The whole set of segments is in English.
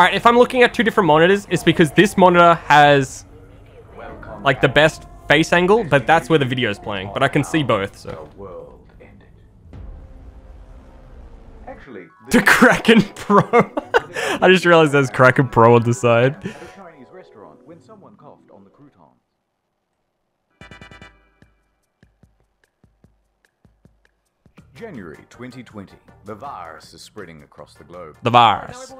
All right, if I'm looking at two different monitors, it's because this monitor has like the best face angle, but that's where the video is playing. But I can see both, so. The Kraken Pro. I just realized there's Kraken Pro on the side. January 2020, the virus is spreading across the globe. The virus.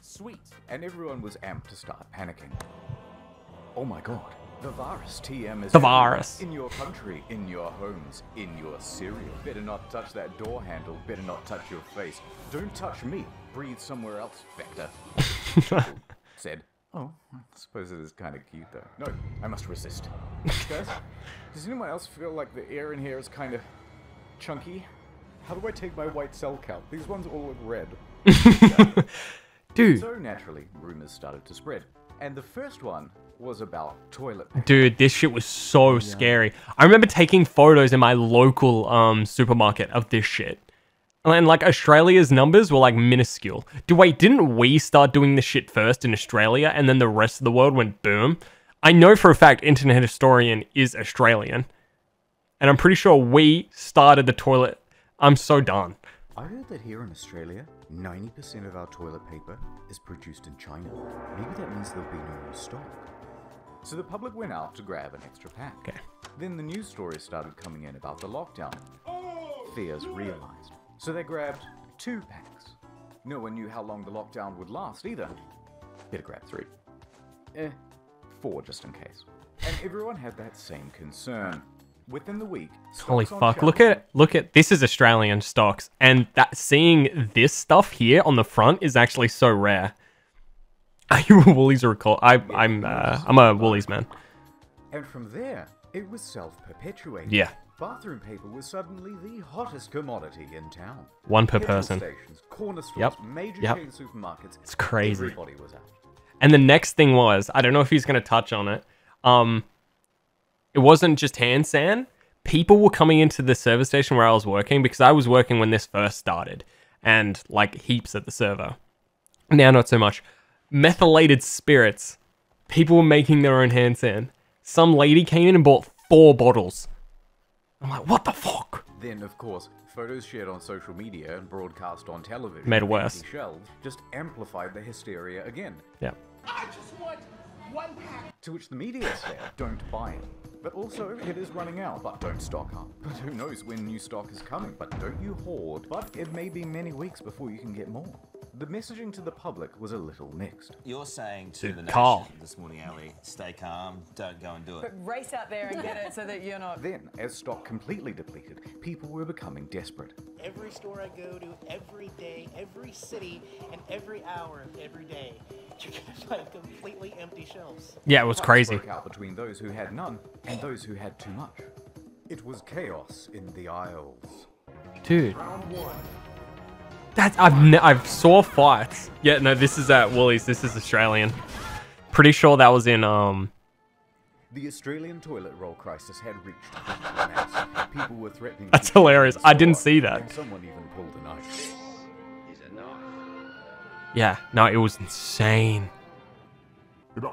Sweet. And everyone was amped to start panicking. Oh my god, the virus TM is the virus in your country, in your homes, in your cereal. Better not touch that door handle, better not touch your face. Don't touch me, breathe somewhere else, Vector. Said, oh, I suppose it is kind of cute though. No, I must resist. Guys, does anyone else feel like the air in here is kind of chunky? How do I take my white cell count? These ones all look red. Dude. So naturally, rumors started to spread. And the first one was about toilet paper. Dude, this shit was so scary. I remember taking photos in my local supermarket of this shit. And like Australia's numbers were like minuscule. Dude, wait, didn't we start doing this shit first in Australia and then the rest of the world went boom? I know for a fact Internet Historian is Australian. And I'm pretty sure we started the toilet. I'm so done. I heard that here in Australia, 90% of our toilet paper is produced in China. Maybe that means there'll be no more stock. So the public went out to grab an extra pack. Okay. Then the news stories started coming in about the lockdown. Fears realized. So they grabbed 2 packs. No one knew how long the lockdown would last either. Better grab 3. 4 just in case. And everyone had that same concern. Within the week, holy fuck! Look at this is Australian stocks, and that seeing this stuff here on the front is actually so rare. Are you a Woolies or a Coles? I'm a Woolies man. And from there, it was self-perpetuating. Yeah. Bathroom paper was suddenly the hottest commodity in town. 1 per person. Stations, corner stores, major chain supermarkets. It's crazy. Everybody was out. And the next thing was, I don't know if he's going to touch on it. It wasn't just hand sand. People were coming into the server station where I was working because I was working when this first started and like heaps at the server. Now, not so much. Methylated spirits. People were making their own hand sand. Some lady came in and bought 4 bottles. I'm like, what the fuck? Then, of course, photos shared on social media and broadcast on television. Made it worse. Shelves just amplified the hysteria again. Yeah. I just want 1 pack. To which the media said, don't buy it. But also, it is running out, but don't stock up. But who knows when new stock is coming, but don't you hoard. But it may be many weeks before you can get more. The messaging to the public was a little mixed. You're saying to the nation this morning, Ali, stay calm, don't go and do it. But race out there and get it so that you're not... Then, as stock completely depleted, people were becoming desperate. Every store I go to, every day, every city, and every hour of every day, you're gonna find completely empty shelves. Yeah, it was crazy. Out between those who had none and those who had too much. It was chaos in the aisles. Dude. That's I've saw fights. Yeah, no, this is at Woolies. This is Australian. Pretty sure that was in the Australian toilet roll crisis had reached mass. People were threatening. That's hilarious. I didn't see that. Someone even pulled a knife. Yeah, no, it was insane. The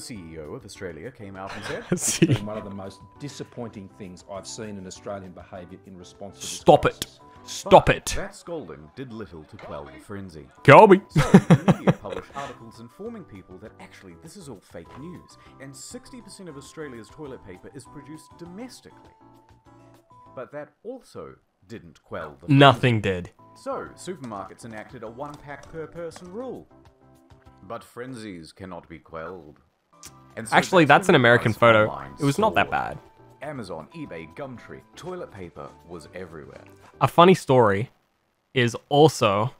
CEO of Australia came out and said, it's one of the most disappointing things I've seen in Australian behaviour in response to this crisis. Stop it. That scolding did little to quell the frenzy. Kobe. So, the media published articles informing people that actually this is all fake news, and 60% of Australia's toilet paper is produced domestically. But that also didn't quell the nothing frenzy. So, supermarkets enacted a 1-pack-per-person rule. But frenzies cannot be quelled. And so actually, that's an American photo. It was not that bad. Amazon, eBay, Gumtree, toilet paper was everywhere. A funny story is also,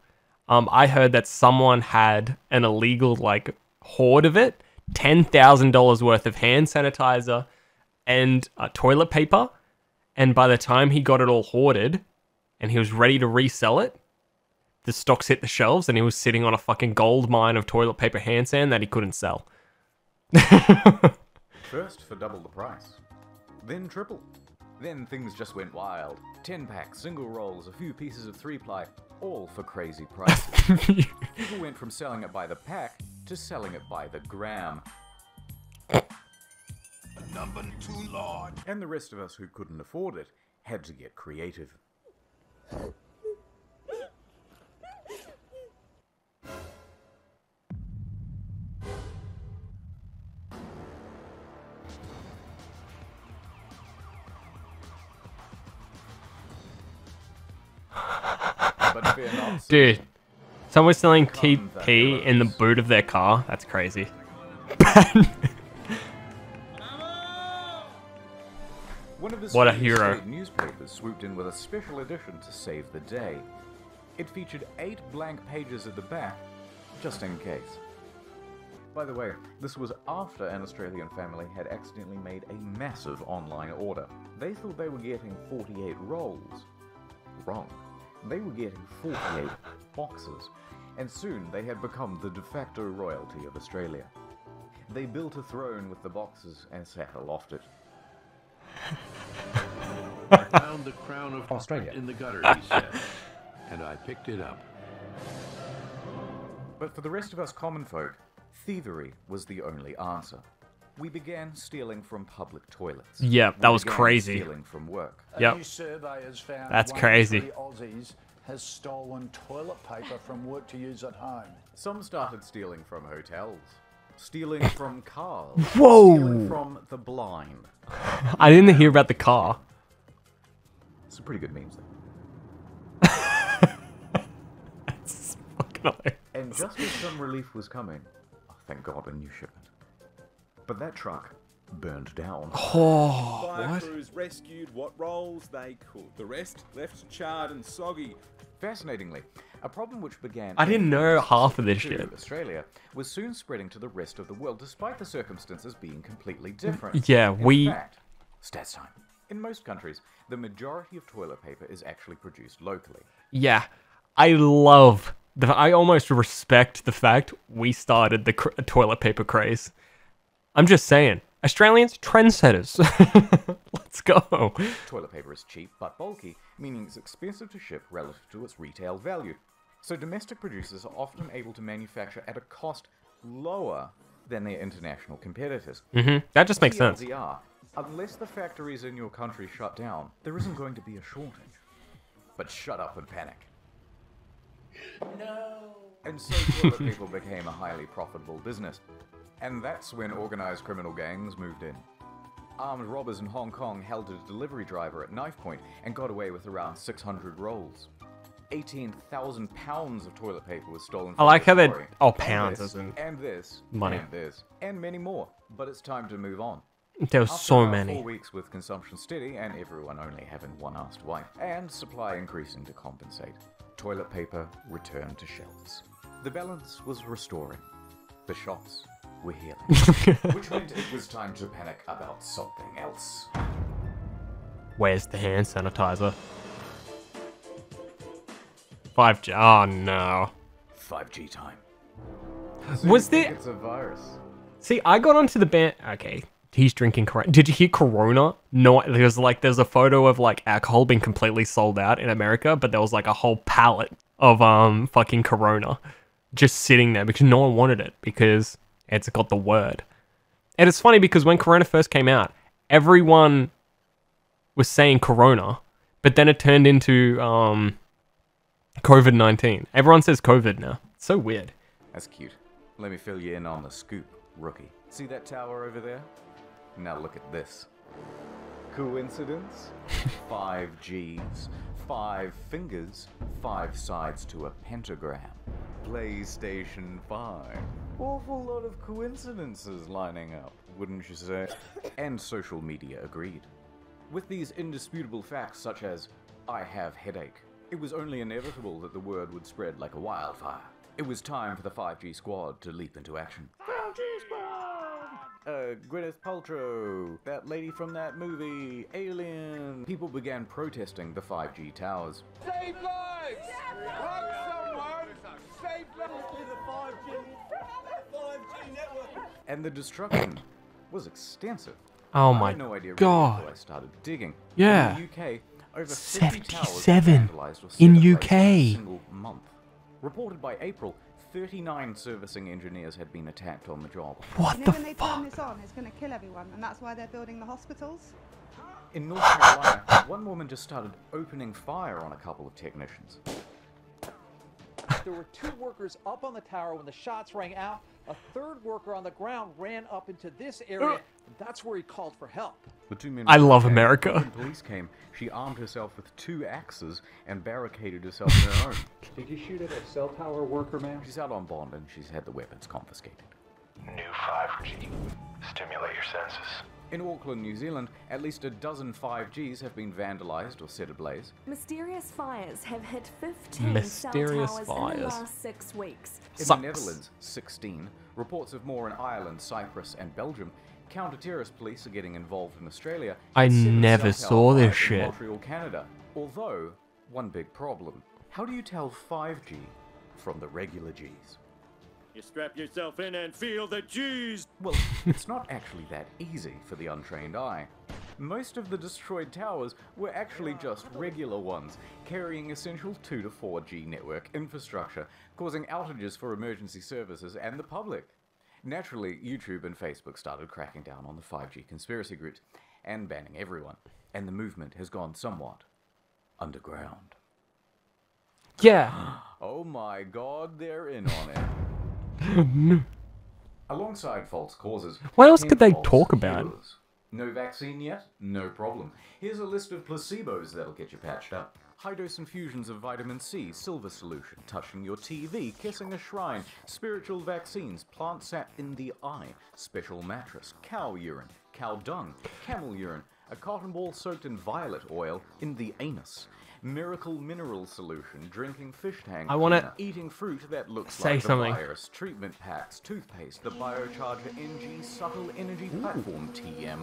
I heard that someone had an illegal, like, hoard of it. $10,000 worth of hand sanitizer and toilet paper. And by the time he got it all hoarded... and he was ready to resell it, the stocks hit the shelves, and he was sitting on a fucking gold mine of toilet paper hand sand that he couldn't sell. First for double the price, then triple. Then things just went wild. 10-pack, single rolls, a few pieces of 3-ply. all for crazy prices. People went from selling it by the pack to selling it by the gram. A number too large. And the rest of us who couldn't afford it had to get creative. Dude, someone's selling TP in the boot of their car. That's crazy. What a hero. Newspapers swooped in with a special edition to save the day. It featured 8 blank pages at the back, just in case. By the way, this was after an Australian family had accidentally made a massive online order. They thought they were getting 48 rolls. Wrong. They were getting 48 boxes, and soon they had become the de facto royalty of Australia. They built a throne with the boxes and sat aloft it. I found the crown of Australia in the gutter, he said, and I picked it up. But for the rest of us common folk, thievery was the only answer. We began stealing from public toilets. Yeah, that was crazy. Stealing from work. Yep. That's crazy. Aussies has stolen toilet paper from work to use at home. Some started stealing from hotels, stealing from cars, whoa, stealing from the blind. I didn't hear about the car. It's a pretty good meme thing. That's fucking hilarious. And just as some relief was coming, oh, thank God, a new shipment. But that truck burned down. Oh, fire what? Crews rescued what rolls they could. The rest left charred and soggy. Fascinatingly, a problem which began... I didn't know half of this shit. Australia was soon spreading to the rest of the world, despite the circumstances being completely different. Yeah, we... In fact, stats time. In most countries, the majority of toilet paper is actually produced locally. Yeah, I love... I almost respect the fact we started the toilet paper craze. I'm just saying, Australians, trendsetters. Let's go. Toilet paper is cheap but bulky, meaning it's expensive to ship relative to its retail value. So domestic producers are often able to manufacture at a cost lower than their international competitors. Mm-hmm. That just makes sense. Unless the factories in your country shut down, there isn't going to be a shortage. But shut up and panic. No. And so toilet paper became a highly profitable business. And that's when organised criminal gangs moved in. Armed robbers in Hong Kong held a delivery driver at knife point and got away with around 600 rolls. 18,000 pounds of toilet paper was stolen from and many more, but it's time to move on. There were so many. 4 weeks with consumption steady and everyone only having one assed wife, and supply increasing to compensate, toilet paper returned to shelves. The balance was restoring. The shops were healing. Which meant it was time to panic about something else. Where's the hand sanitizer? 5G. Oh no. 5G time. So was there? It's a virus. See, I got onto the band. Okay, he's drinking Corona. Did you hear Corona? No, there's a photo of like alcohol being completely sold out in America, but there was like a whole pallet of fucking Corona just sitting there because no one wanted it because it's got the word. And it's funny because when Corona first came out, everyone was saying Corona, but then it turned into COVID-19. Everyone says COVID now. It's so weird. That's cute. Let me fill you in on the scoop, rookie. See that tower over there? Now look at this. Coincidence? 5 G's, 5 fingers, 5 sides to a pentagram. PlayStation 5. Awful lot of coincidences lining up, wouldn't you say? And social media agreed. With these indisputable facts such as, I have headache, it was only inevitable that the word would spread like a wildfire. It was time for the 5G squad to leap into action. 5G squad! Gwyneth Paltrow, that lady from that movie, Alien. People began protesting the 5G towers. Save lives! Save lives! And the destruction was extensive. Oh my god. I had no idea really until I started digging. Yeah. In the UK, Over 77 in UK. In a single month. Reported by April, 39 servicing engineers had been attacked on the job. What the fuck? When they turn this on, it's going to kill everyone, and that's why they're building the hospitals. In North Carolina, one woman just started opening fire on a couple of technicians. There were two workers up on the tower when the shots rang out. A third worker on the ground ran up into this area. And that's where he called for help. The two men I love America. When police came, she armed herself with two axes and barricaded herself in her own. Did you shoot at a cell tower worker, ma'am? She's out on bond and she's had the weapons confiscated. New 5G. Stimulate your senses. In Auckland, New Zealand, at least a dozen 5Gs have been vandalized or set ablaze. Mysterious fires have hit 15 cell towers in the last 6 weeks. In the Netherlands, 16. Reports of more in Ireland, Cyprus, and Belgium. Counter-terrorist police are getting involved in Australia. I never saw this shit. Montreal, Canada. Although, one big problem. How do you tell 5G from the regular Gs? You strap yourself in and feel the G's. Well, it's not actually that easy for the untrained eye. Most of the destroyed towers were actually just regular ones, carrying essential 2 to 4G network infrastructure, causing outages for emergency services and the public. Naturally, YouTube and Facebook started cracking down on the 5G conspiracy groups and banning everyone, and the movement has gone somewhat underground. Yeah. Oh my god, they're in on it. Alongside false causes, what else could they talk about? No vaccine yet? No problem. Here's a list of placebos that'll get you patched up. High-dose infusions of vitamin C, silver solution, touching your TV, kissing a shrine, spiritual vaccines, plant sap in the eye, special mattress, cow urine, cow dung, camel urine, a cotton ball soaked in violet oil in the anus. Miracle mineral solution, drinking fish tank, I want to eating fruit that looks like the virus, treatment packs, toothpaste, the biocharger NG, subtle energy platform TM,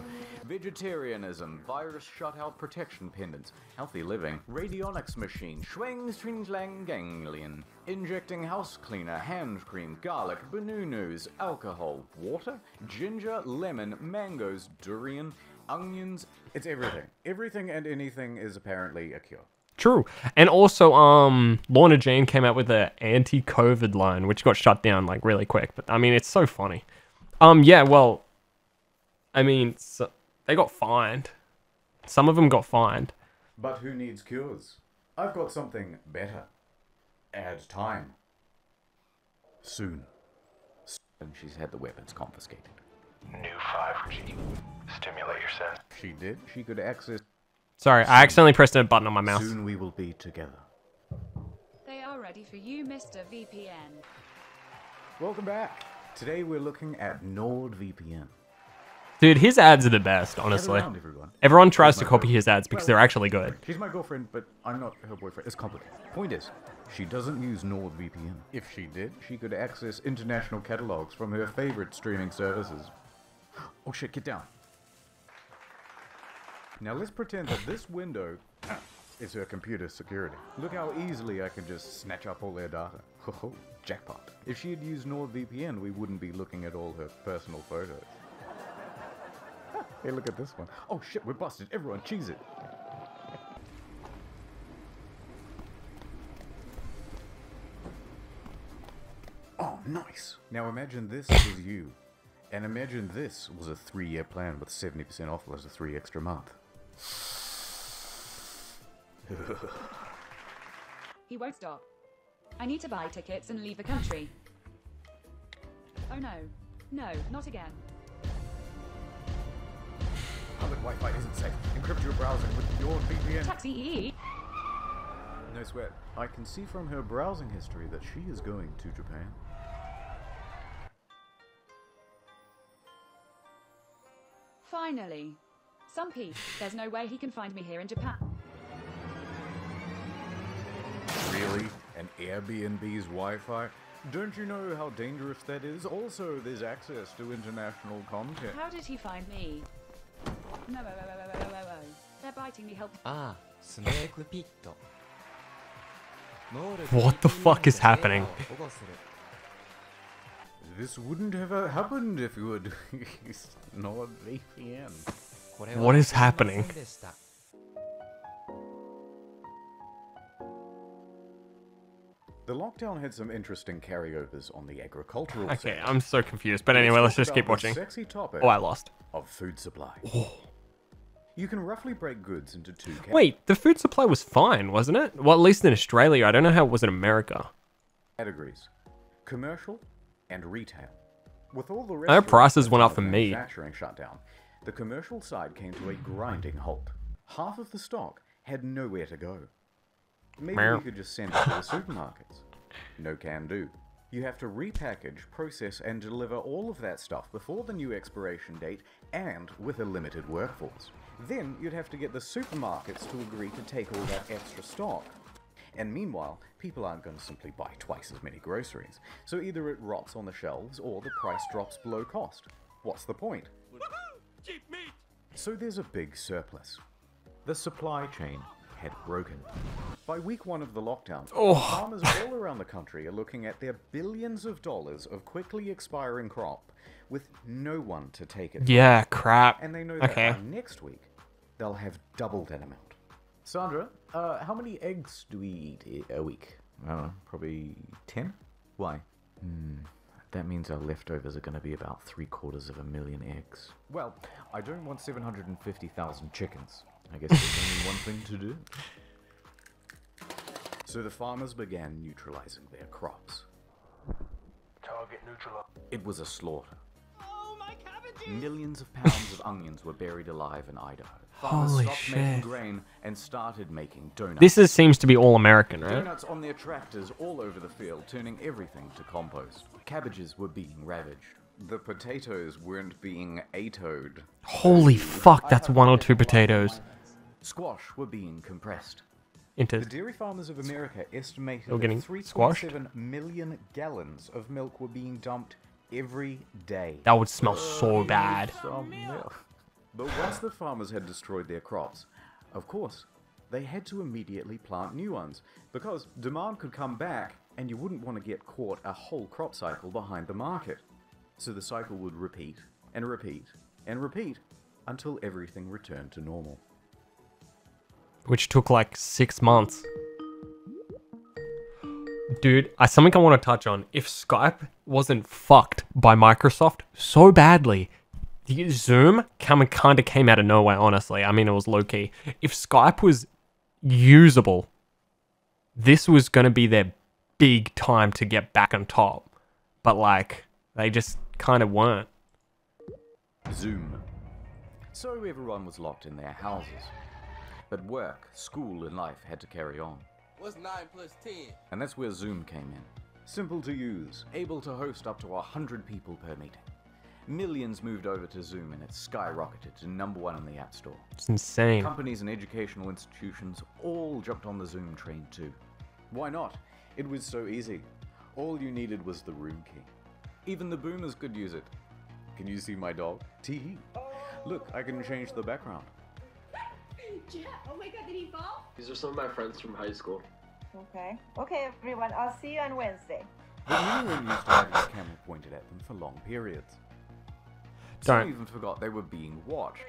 vegetarianism, virus shutout protection pendants, healthy living, radionics machine, schwang string lang ganglion, injecting house cleaner, hand cream, garlic, banunus, alcohol, water, ginger, lemon, mangoes, durian, onions. It's everything. Everything and anything is apparently a cure. True. And also, Lorna Jane came out with an anti-COVID line, which got shut down, like, really quick. But, I mean, it's so funny. Yeah, well, I mean, so they got fined. Some of them got fined. But who needs cures? I've got something better. Add time. Soon. And she's had the weapons confiscated. New 5G. Stimulate your sense. She did. She could access... Sorry, I accidentally pressed a button on my mouse. Soon we will be together. They are ready for you, Mr. VPN. Welcome back. Today we're looking at NordVPN. Dude, his ads are the best, honestly. Around, everyone tries to copy his ads because they're actually good. She's my girlfriend, but I'm not her boyfriend. It's complicated. Point is, she doesn't use NordVPN. If she did, she could access international catalogs from her favorite streaming services. Oh shit, get down. Now let's pretend that this window is her computer security. Look how easily I can just snatch up all their data. Ho-ho, jackpot. If she had used NordVPN, we wouldn't be looking at all her personal photos. Hey, look at this one. Oh shit, we're busted. Everyone, cheese it. Oh, nice. Now imagine this was you. And imagine this was a 3-year plan with 70% off plus a 3 extra month. He won't stop. I need to buy tickets and leave the country. Oh no. No, not again. Public Wi-Fi isn't safe. Encrypt your browser with your VPN. Taxi. No sweat. I can see from her browsing history that she is going to Japan. Finally. Some peace. There's no way he can find me here in Japan. Really? An Airbnb's Wi-Fi? Don't you know how dangerous that is? Also, there's access to international content. How did he find me? No, they're biting me. Help. Ah, what the fuck is happening? This wouldn't have happened if you had used NordVPN. What is happening? The lockdown had some interesting carryovers on the agricultural sector. Okay, I'm so confused. But anyway, let's just keep watching. Sexy topic I lost. Of food supply. Oh. You can roughly break goods into two categories. Wait, the food supply was fine, wasn't it? Well, at least in Australia. I don't know how it was in America. Categories. Commercial and retail. With all the rest, I know prices went up for meat. Manufacturing shutdown. The commercial side came to a grinding halt. Half of the stock had nowhere to go. Maybe we could just send it to the supermarkets. No can do. You have to repackage, process, and deliver all of that stuff before the new expiration date and with a limited workforce. Then you'd have to get the supermarkets to agree to take all that extra stock. And meanwhile, people aren't going to simply buy twice as many groceries. So either it rots on the shelves or the price drops below cost. What's the point? Cheap meat. So there's a big surplus. The supply chain had broken. By week one of the lockdown, farmers all around the country are looking at their billions of dollars of quickly expiring crop with no one to take it. Yeah, crap. And they know that by next week, they'll have doubled that amount. Sandra, how many eggs do we eat a week? I don't know, probably 10? Why? That means our leftovers are going to be about 750,000 eggs. Well, I don't want 750,000 chickens. I guess there's only one thing to do. So the farmers began neutralizing their crops. Target neutralized. It was a slaughter. Oh, my cabbages! Millions of pounds of onions were buried alive in Idaho. Farmers stopped making grain and started making donuts. This seems to be all American, right? Donuts on their tractors all over the field, turning everything to compost. Cabbages were being ravaged. The potatoes weren't being atoed. Holy fuck, that's one or two potatoes. Squash were being compressed. The dairy farmers of America estimated that 3.7 million gallons of milk were being dumped every day. That would smell so bad. But once the farmers had destroyed their crops, of course, they had to immediately plant new ones, because demand could come back and you wouldn't want to get caught a whole crop cycle behind the market. So the cycle would repeat and repeat and repeat until everything returned to normal. Which took like 6 months. Dude, something I want to touch on. If Skype wasn't fucked by Microsoft so badly, Zoom kind of came out of nowhere, honestly. I mean, it was low-key. If Skype was usable, this was going to be their big time to get back on top. But, like, they just kind of weren't. Zoom. So everyone was locked in their houses. But work, school, and life had to carry on. What's 9 + 10? And that's where Zoom came in. Simple to use, able to host up to 100 people per meeting. Millions moved over to Zoom and it skyrocketed to #1 in the App Store. It's insane. Companies and educational institutions all jumped on the Zoom train too. Why not? It was so easy. All you needed was the room key. Even the boomers could use it. Can you see my dog? Tee-hee. Look, I can change the background. Oh my god, did he fall? These are some of my friends from high school. Okay. Okay, everyone, I'll see you on Wednesday. The women used to have this camera pointed at them for long periods. Some even forgot they were being watched.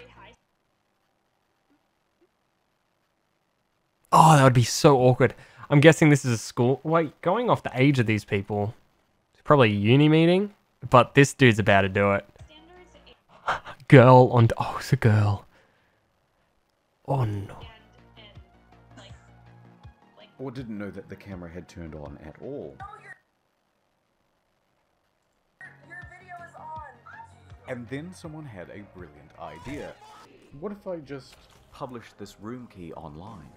Oh, that would be so awkward. I'm guessing this is a school. Wait, going off the age of these people, it's probably a uni meeting, but this dude's about to do it. Girl on. Oh, it's a girl. Oh no. Or didn't know that the camera had turned on at all. And then someone had a brilliant idea. What if I just published this room key online?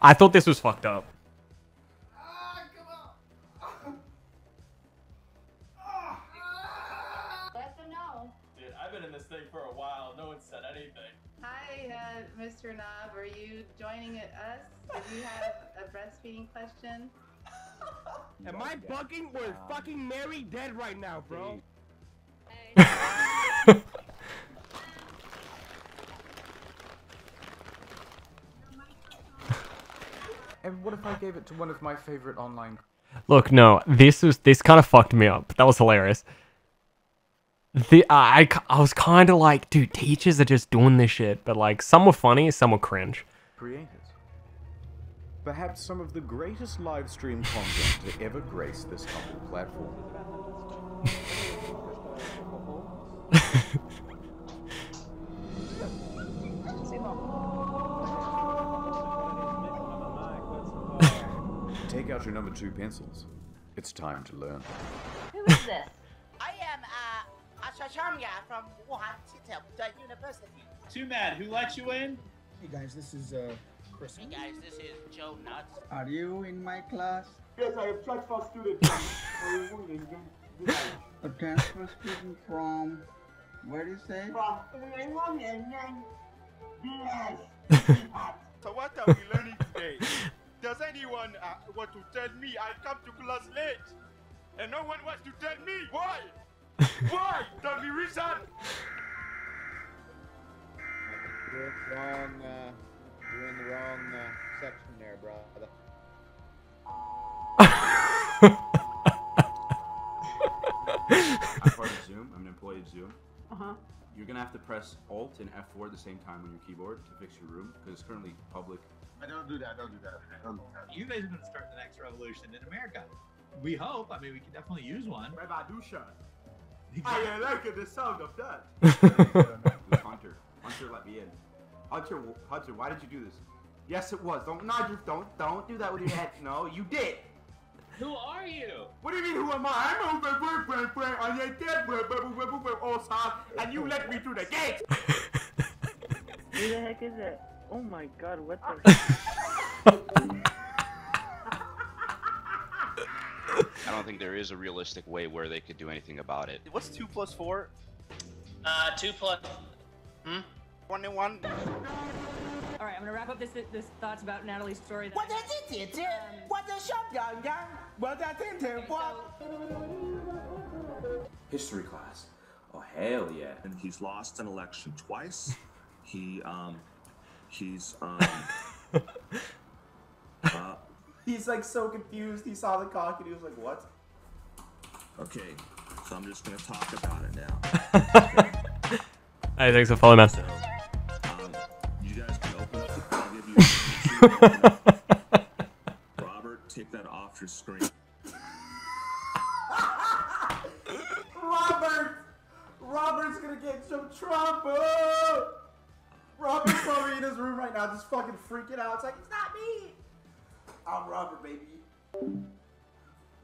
I thought this was fucked up. Let them know. Dude, I've been in this thing for a while. No one said anything. Hi, Mr. Knob. Are you joining us? Do you have a breastfeeding question? Am I bugging or is fucking Mary dead right now, bro? And what if I gave it to one of my favorite online? Look, no, this kind of fucked me up. That was hilarious. I was kind of like, dude, teachers are just doing this shit, but like some were funny, some were cringe. Creators. perhaps some of the greatest live stream content to ever grace this humble platform. Take out your number 2 pencils. It's time to learn. Who is this? I am Ashacharya from Wuhan University. Too mad. Who let you in? Hey guys, this is Chris. Hey guys, this is Joe Nuts. Are you in my class? Yes, I am transfer student. A transfer student from? Where do you say? From So what are we learning today? Does anyone want to tell me? I come to class late, and no one wants to tell me why. Why? Tell me reason. You're in the wrong section there, brother. I'm part of Zoom. I'm an employee of Zoom. You're gonna have to press Alt and F4 at the same time on your keyboard to fix your room because it's currently public. I don't do that. I don't do that. I don't do that. You guys are going to start the next revolution in America. We hope. I mean, we can definitely use one. Revolution. Exactly. I like the sound of that. Hunter. Hunter, let me in. Hunter, Hunter, why did you do this? Yes, it was. Don't nod your... Don't do that with your head. No, you did. Who are you? What do you mean, who am I? I'm over on your dead outside, and you let me through the gate. Who the heck is it? Oh my god, what the... I don't think there is a realistic way where they could do anything about it. What's 2 plus 4? 2 plus... Hmm? 21. Alright, I'm gonna wrap up this thoughts about Natalie's story. What does it do? What does shop down down? What does it do? What? History class. Oh, hell yeah. And he's lost an election twice. He's like so confused. He saw the cock and he was like, what? Okay, so I'm just gonna talk about it now. Okay. Hey, thanks for following us. So, you guys can open up the I'll give you Robert, take that off your screen. Robert's gonna get some trouble! Robert's probably in his room right now, just fucking freaking out. It's like, it's not me! I'm Robert, baby.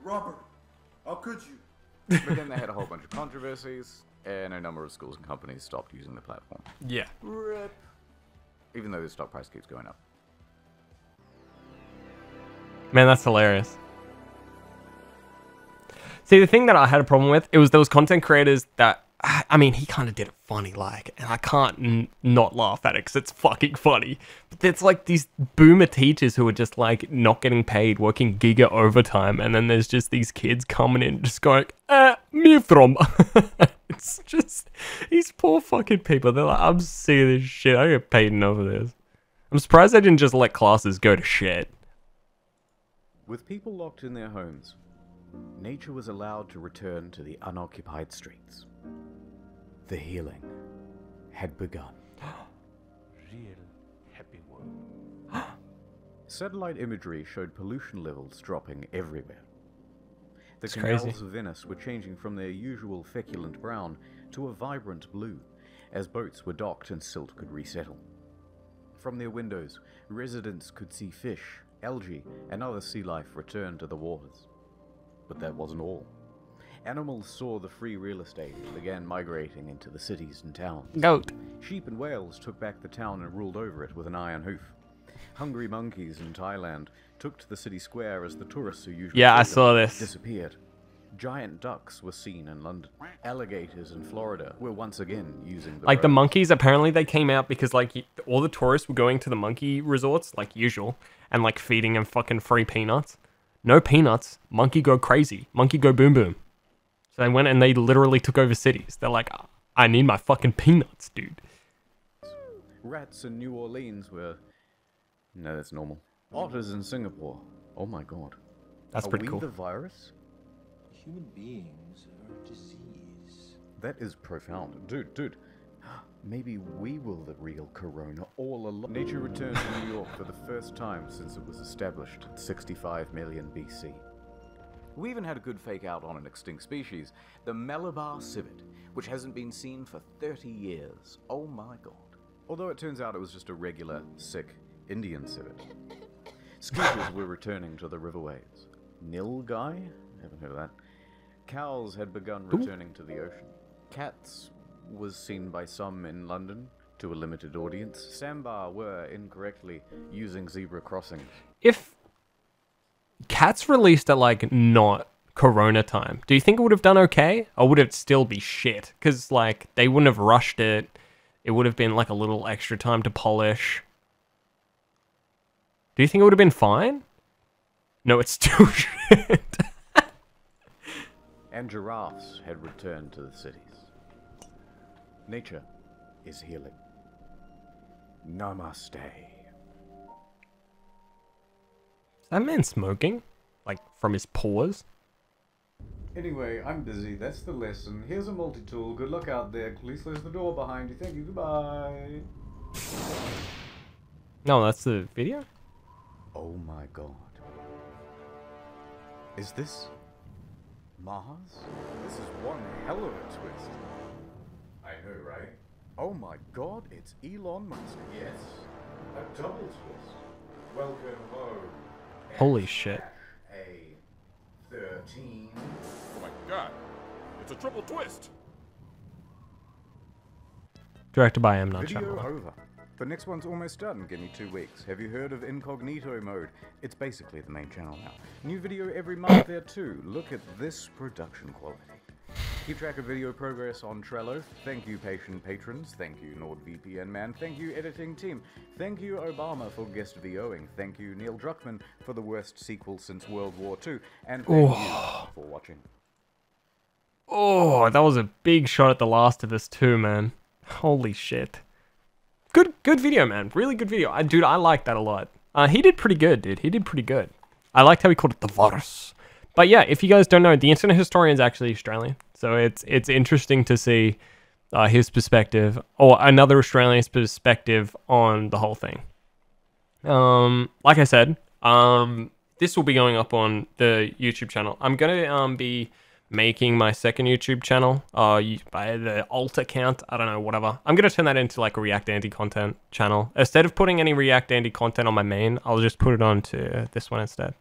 Robert, how could you? But then they had a whole bunch of controversies, and a number of schools and companies stopped using the platform. Yeah. RIP. Even though the stock price keeps going up. Man, that's hilarious. See, the thing that I had a problem with, there was content creators that... I mean, he kind of did it funny, like, and I can't not laugh at it because it's fucking funny. But there's like these boomer teachers who are just like not getting paid, working giga overtime, and then there's just these kids coming in just going, me from. It's just these poor fucking people. They're like, I'm sick of this shit. I get paid enough of this. I'm surprised they didn't just let classes go to shit. With people locked in their homes, nature was allowed to return to the unoccupied streets. The healing had begun. Real happy world. Satellite imagery showed pollution levels dropping everywhere. The canals of Venice were changing from their usual feculent brown to a vibrant blue, as boats were docked and silt could resettle. From their windows, residents could see fish, algae, and other sea life return to the waters. But that wasn't all. Animals saw the free real estate and began migrating into the cities and towns. Goat. Sheep and whales took back the town and ruled over it with an iron hoof. Hungry monkeys in Thailand took to the city square as the tourists who usually disappeared. Giant ducks were seen in London. Alligators in Florida were once again using the roads. The monkeys, apparently they came out because like all the tourists were going to the monkey resorts like usual and like feeding them fucking free peanuts. No peanuts, monkey go crazy, monkey go boom boom. So they went and they literally took over cities. They're like, I need my fucking peanuts, dude. Rats in New Orleans were... No, that's normal. Otters in Singapore. Oh my god. That's pretty cool. Are we the virus? Human beings are a disease. That is profound. Dude. Maybe we will the real corona all along. Nature returns to New York for the first time since it was established in 65 million BC. We even had a good fake out on an extinct species, the Malabar civet, which hasn't been seen for 30 years. Oh my god. Although it turns out it was just a regular, sick Indian civet. Scooters were returning to the riverways. Nilgai? Haven't heard of that. Cows had begun returning to the ocean. Cats was seen by some in London to a limited audience. Sambar were incorrectly using zebra crossings. If Cats released at like not corona time, do you think it would have done okay? Or would it still be shit? Because like they wouldn't have rushed it. It would have been like a little extra time to polish. Do you think it would have been fine? No, it's still shit. And giraffes had returned to the cities. Nature is healing. Namaste. Is that man smoking? Like, from his paws? Anyway, I'm busy. That's the lesson. Here's a multi-tool. Good luck out there. Please close the door behind you. Thank you. Goodbye. No, that's the video? Oh my god. Is this Mars? This is one hell of a twist. I know, right? Oh my god, it's Elon Musk. Yes, a double twist. Welcome home. Holy shit. A 13. Oh my god, it's a triple twist. Directed by Emnon Chamberlain. Video over. The next one's almost done. Give me 2 weeks. Have you heard of incognito mode? It's basically the main channel now. New video every month there too. Look at this production quality. Keep track of video progress on Trello. Thank you, patient patrons. Thank you, NordVPN man. Thank you, editing team. Thank you, Obama, for guest VOing. Thank you, Neil Druckmann, for the worst sequel since World War II. And thank you for watching. Oh, that was a big shot at The Last of Us too, man. Holy shit. Good video, man. Really good video. Dude, I like that a lot. He did pretty good, dude. He did pretty good. I liked how he called it TheVarus. But yeah, if you guys don't know, the Internet Historian is actually Australian. So it's interesting to see his perspective, or another Australian's perspective on the whole thing. Like I said, this will be going up on the YouTube channel. I'm going to be making my second YouTube channel by the alt account. I don't know, whatever. I'm going to turn that into like a React Andy content channel. Instead of putting any React Andy content on my main, I'll just put it on to this one instead.